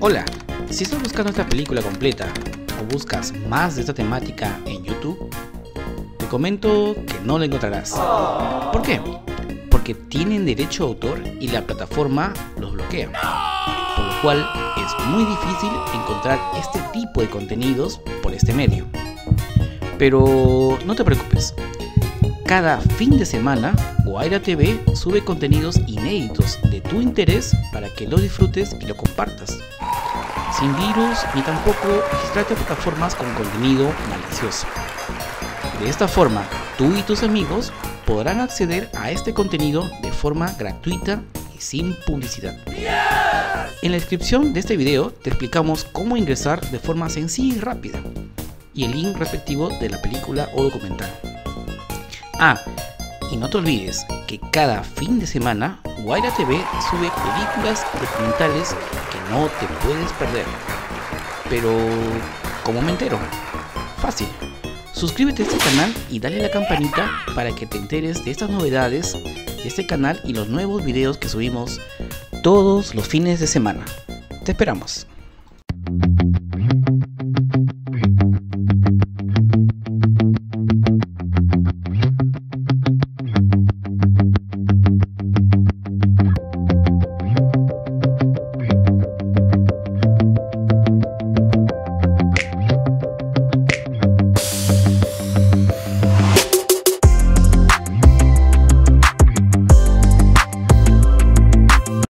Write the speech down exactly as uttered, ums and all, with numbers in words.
Hola, si estás buscando esta película completa o buscas más de esta temática en YouTube, te comento que no la encontrarás. ¿Por qué? Porque tienen derecho de autor y la plataforma los bloquea, por lo cual es muy difícil encontrar este tipo de contenidos por este medio. Pero no te preocupes, cada fin de semana Wayra T V sube contenidos inéditos de tu interés para que lo disfrutes y lo compartas. Sin virus ni tampoco registrarte a plataformas con contenido malicioso. De esta forma, tú y tus amigos podrán acceder a este contenido de forma gratuita y sin publicidad. En la descripción de este video te explicamos cómo ingresar de forma sencilla y rápida y el link respectivo de la película o documental. Ah, y no te olvides que cada fin de semana Wayra T V sube películas documentales que no te puedes perder. Pero, ¿cómo me entero? Fácil. Suscríbete a este canal y dale a la campanita para que te enteres de estas novedades de este canal y los nuevos videos que subimos todos los fines de semana. Te esperamos.